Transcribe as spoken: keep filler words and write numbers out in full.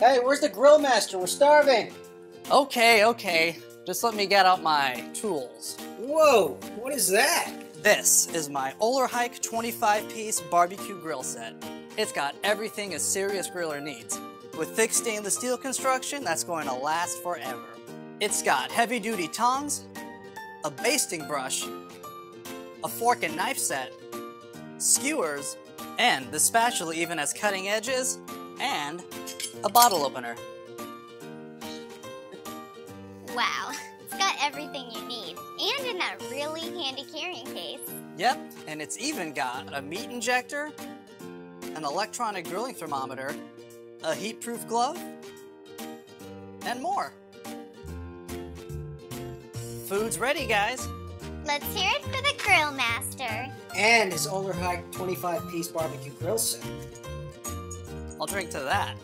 Hey, where's the grill master? We're starving. Okay, okay. Just let me get out my tools. Whoa, what is that? This is my OlarHike twenty-five piece barbecue grill set. It's got everything a serious griller needs. With thick stainless steel construction, that's going to last forever. It's got heavy-duty tongs, a basting brush, a fork and knife set, skewers, and the spatula even has cutting edges, and a bottle opener. Wow, it's got everything you need, and in that really handy carrying case. Yep, and it's even got a meat injector, an electronic grilling thermometer, a heat-proof glove, and more. Food's ready, guys. Let's hear it for the grill master. And his OlarHike twenty-five piece barbecue grill set. I'll drink to that.